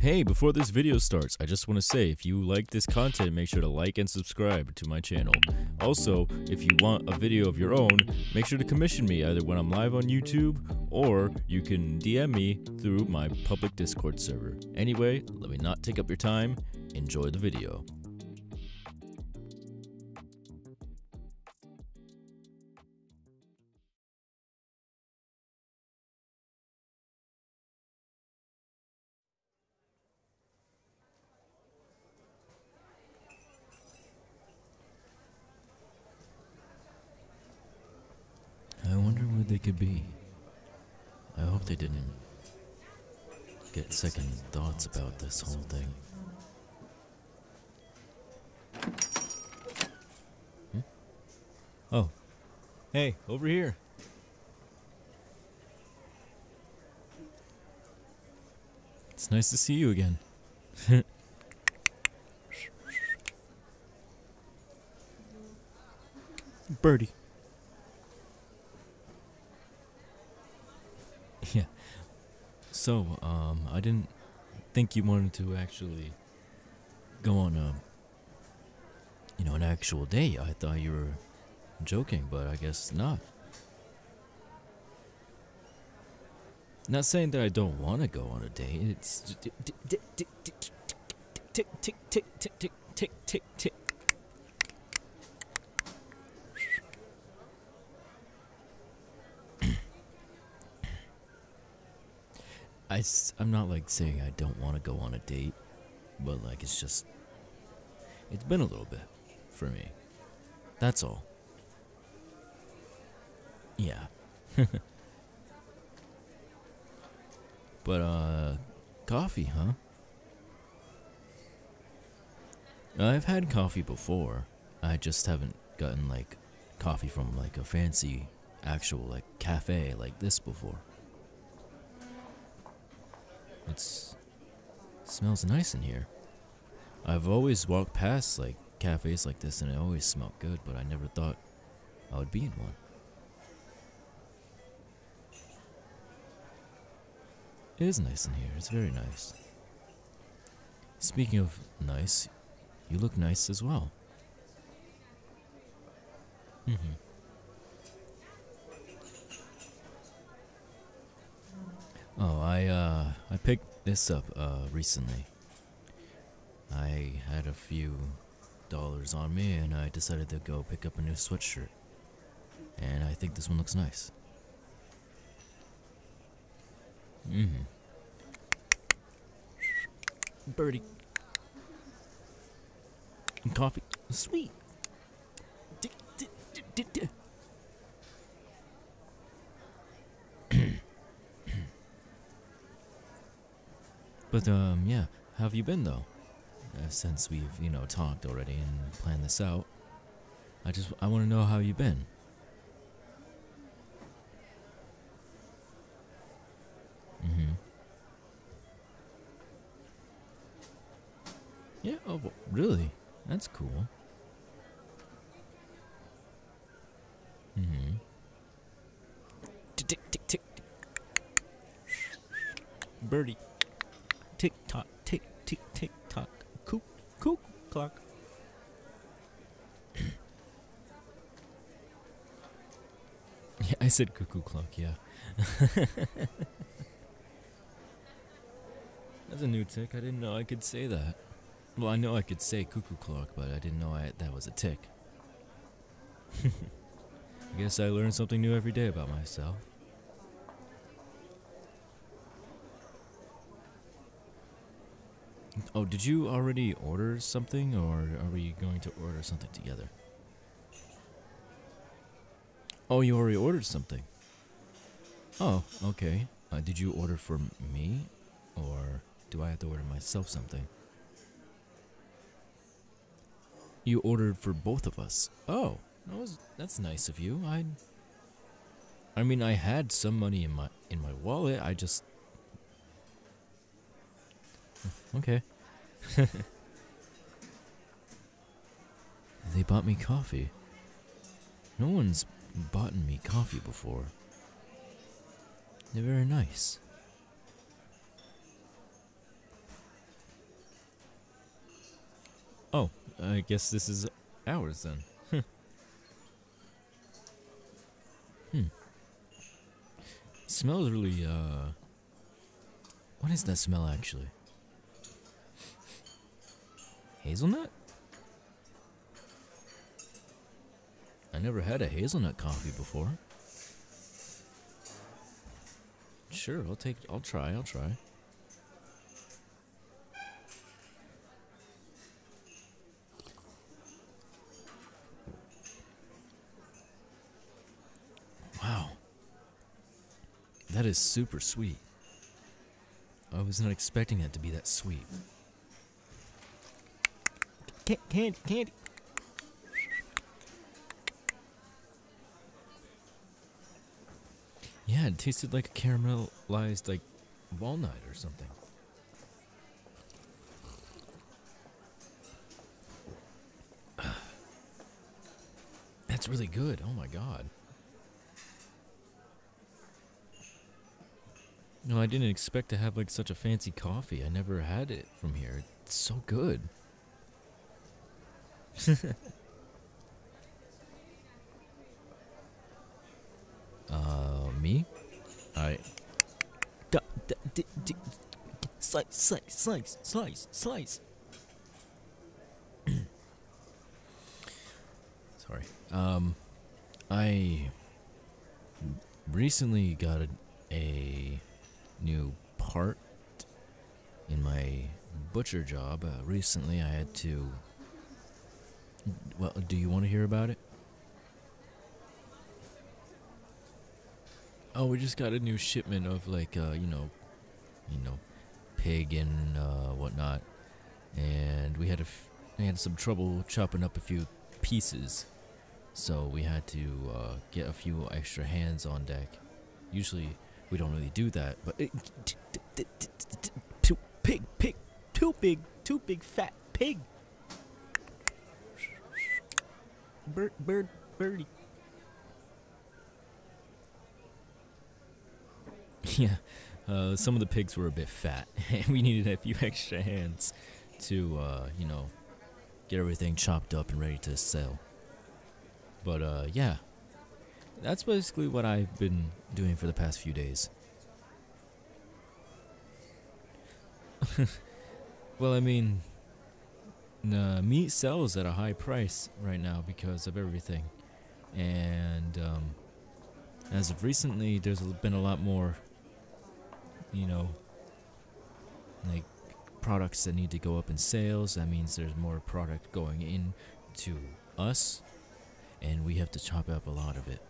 Hey, before this video starts, I just want to say, if you like this content, make sure to like and subscribe to my channel. Also, if you want a video of your own, make sure to commission me either when I'm live on YouTube, or you can DM me through my public Discord server. Anyway, let me not take up your time. Enjoy the video. They could be. I hope they didn't get second thoughts about this whole thing. Hmm? Oh, hey, over here. It's nice to see you again. Birdie. Yeah, so, I didn't think you wanted to actually go on a, you know, an actual date. I thought you were joking, but I guess not. Not saying that I don't want to go on a date, it's... I'm not like saying I don't want to go on a date, but like it's just, it's been a little bit for me. That's all. Yeah. But coffee, huh? I've had coffee before. I just haven't gotten like coffee from like a fancy actual like cafe like this before. It smells nice in here. I've always walked past like cafes like this and it always smelled good, but I never thought I would be in one. It is nice in here, it's very nice. Speaking of nice, you look nice as well. Mm-hmm. Oh, I picked this up recently. I had a few dollars on me and I decided to go pick up a new sweatshirt. And I think this one looks nice. Mm-hmm. Birdie. And coffee. Sweet. But, yeah, how have you been, though? Since we've, you know, talked already and planned this out, I want to know how you've been. Mm-hmm. Yeah, oh, really? That's cool. Mm-hmm. Tick. Birdie. Tick tock, tick tick tick tock, cook clock. Yeah, I said cuckoo clock. Yeah, that's a new tick. I didn't know I could say that. Well, I know I could say cuckoo clock, but I didn't know that was a tick. I guess I learn something new every day about myself. Oh, did you already order something, or are we going to order something together? Oh, you already ordered something. Oh, okay. Did you order for me, or do I have to order myself something? You ordered for both of us. Oh, that's nice of you. I mean, I had some money in my wallet. I just. Okay. They bought me coffee. No one's bought me coffee before. They're very nice. Oh, I guess this is ours then. Smells really, what is that smell actually? Hazelnut? I never had a hazelnut coffee before. Sure, I'll try. Wow. That is super sweet. I was not expecting it to be that sweet. Candy. Yeah, it tasted like a caramelized, like, walnut or something. That's really good. Oh my god. No, I didn't expect to have, like, such a fancy coffee. I never had it from here. It's so good. Me? Alright. Slice. Sorry. I recently got a new part in my butcher job. Recently I had to... Well, do you want to hear about it? Oh, we just got a new shipment of, like, you know, pig and whatnot, and we had some trouble chopping up a few pieces, so we had to get a few extra hands on deck. Usually we don't really do that, but too big, fat pig. Birdie. Yeah, some of the pigs were a bit fat, and we needed a few extra hands to, you know, get everything chopped up and ready to sell. But, yeah, that's basically what I've been doing for the past few days. Well, I mean... meat sells at a high price right now because of everything, and as of recently there's been a lot more, you know, like, products that need to go up in sales. That means there's more product going in to us, and we have to chop up a lot of it.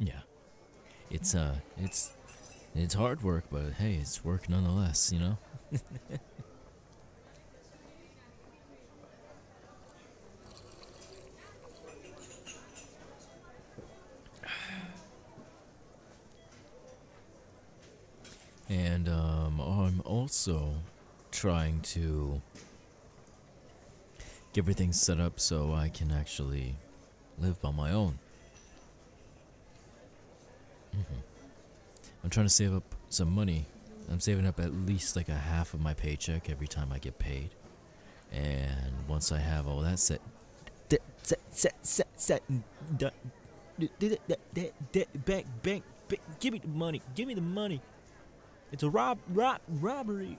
Yeah, it's hard work, but hey, it's work nonetheless, you know. And I'm also trying to get everything set up so I can actually live on my own. I'm trying to save up some money. I'm saving up at least like a half of my paycheck every time I get paid. And once I have all that set and done, bank, give me the money. It's a robbery.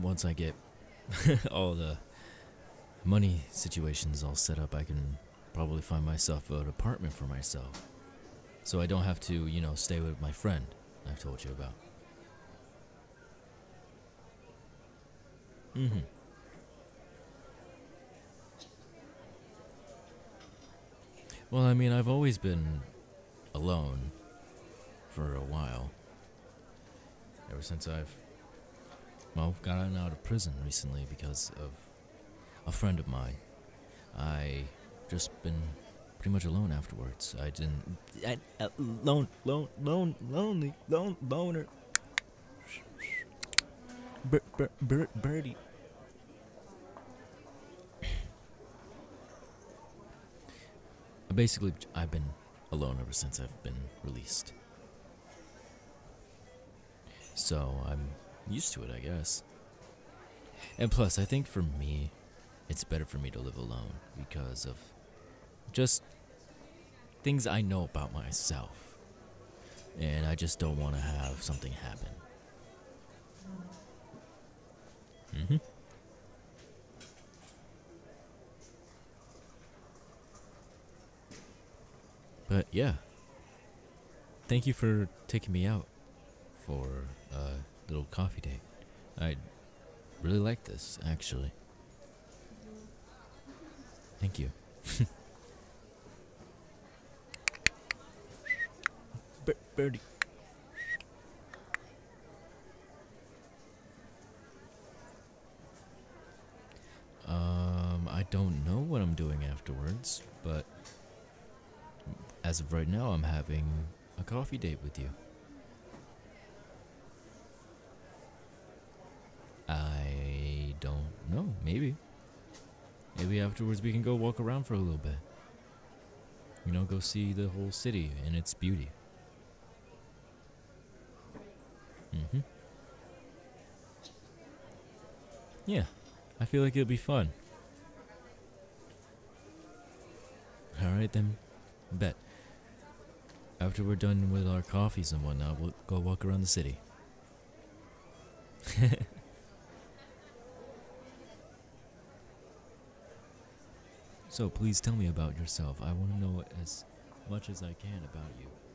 Once I get all the money situations all set up, I can probably find myself an apartment for myself. So I don't have to, you know, stay with my friend I've told you about. Well, I mean, I've always been alone for a while. Ever since I've, well, gotten out of prison recently because of a friend of mine. I just been pretty much alone afterwards. Lonely. Birdie. Basically, I've been alone ever since I've been released. so I'm used to it, I guess. And plus, I think for me, it's better for me to live alone because of just things I know about myself. And I just don't want to have something happen. Mm-hmm. But yeah, thank you for taking me out for a little coffee date. I really like this, actually. Thank you. Birdie. I don't know what I'm doing afterwards, but as of right now, I'm having a coffee date with you. I don't know, maybe. Maybe afterwards we can go walk around for a little bit. You know, go see the whole city and its beauty. Mm-hmm. Yeah, I feel like it'll be fun. Alright then, bet. After we're done with our coffees and whatnot, we'll go walk around the city. So please tell me about yourself. I want to know as much as I can about you.